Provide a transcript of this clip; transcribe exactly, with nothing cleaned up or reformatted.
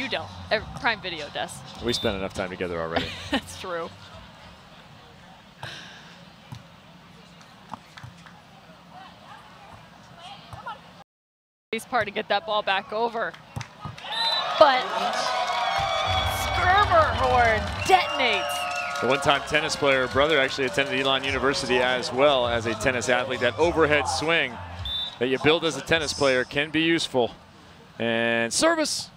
You don't. Prime Video does. We spent enough time together already. That's true. He's part to get that ball back over. But Skirmerhorn detonates. The one-time tennis player, brother, actually attended Elon University as well as a tennis athlete. That overhead swing that you build as a tennis player can be useful. And service.